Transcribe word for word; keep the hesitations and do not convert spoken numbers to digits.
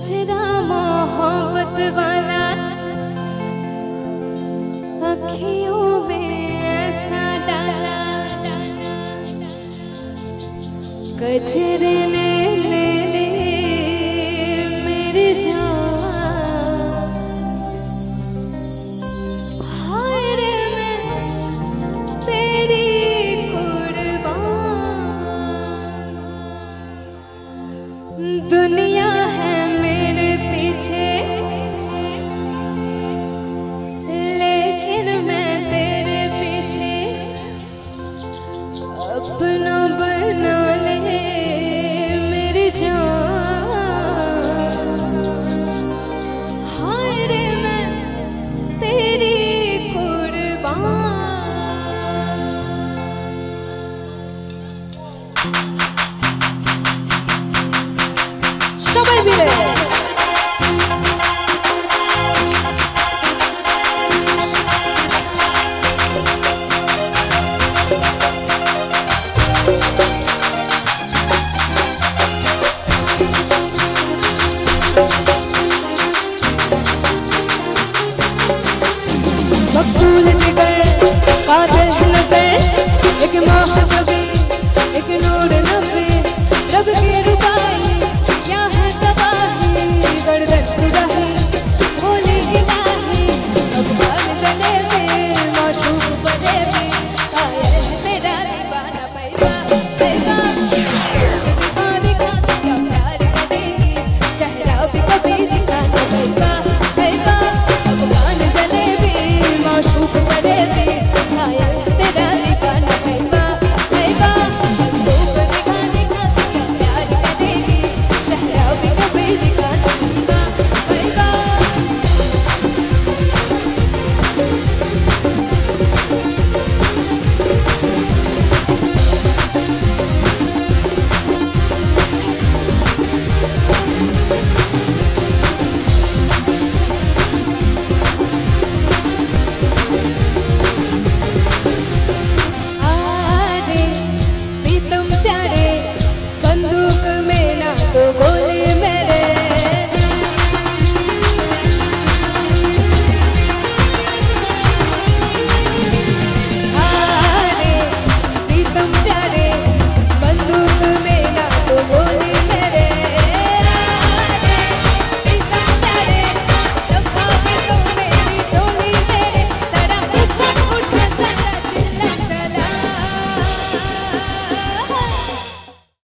मुझरा मोहब्बत वाला अखियों में ऐसा डाला, कजरे ले ले मेरे जान, हाय रे मैं तेरी कुर्बान। दुनिया है मेरे पीछे लेकिन मैं तेरे पीछे, अपना बना ले मेरी जान, हाय रे मैं तेरी कुर्बान।